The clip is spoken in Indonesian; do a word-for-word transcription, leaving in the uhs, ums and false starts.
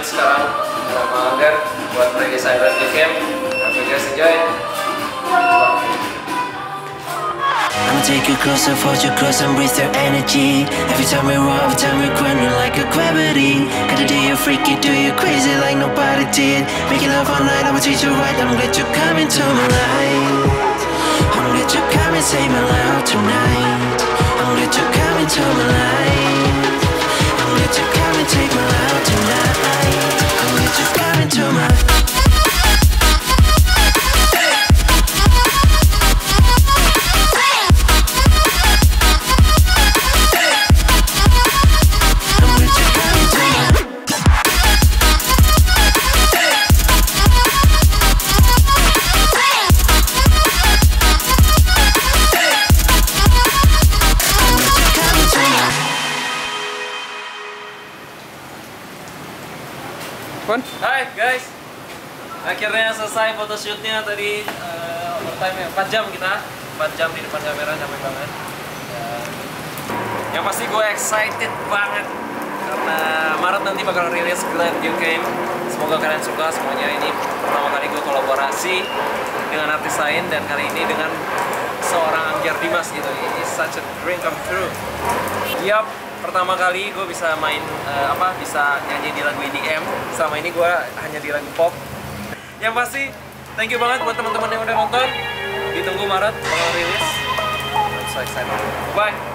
lanjut sekarang sama Angger buat playlist Glad You Came. Hope you guys enjoy. I'ma take you closer, hold you close and breathe your energy. Every time we roll, every time we grind, we're like a gravity. Gotta do you freaky, do you crazy like nobody did. Make you love all night, I'ma treat you right. I'm glad you come into my life. I'm glad you come and save my love tonight. I'm glad you come into my life. I'm glad you come and take my love tonight. I'm glad you come into my life. Hai guys, akhirnya selesai photoshootnya tadi, uh, overtime-nya empat jam kita, empat jam di depan kamera, capek banget. Dan yang pasti gue excited banget karena Maret nanti bakal rilis Glad You Came. Semoga kalian suka semuanya. Ini pertama kali gue kolaborasi dengan artis lain dan kali ini dengan seorang Angger Dimas gitu. Ini such a dream come true. Yup. Pertama kali gue bisa main uh, apa bisa nyanyi di lagu E D M. Selama ini gue hanya di lagu pop. Yang pasti thank you banget buat teman-teman yang udah nonton. Ditunggu Maret kalau rilis. I'm so excited. Bye.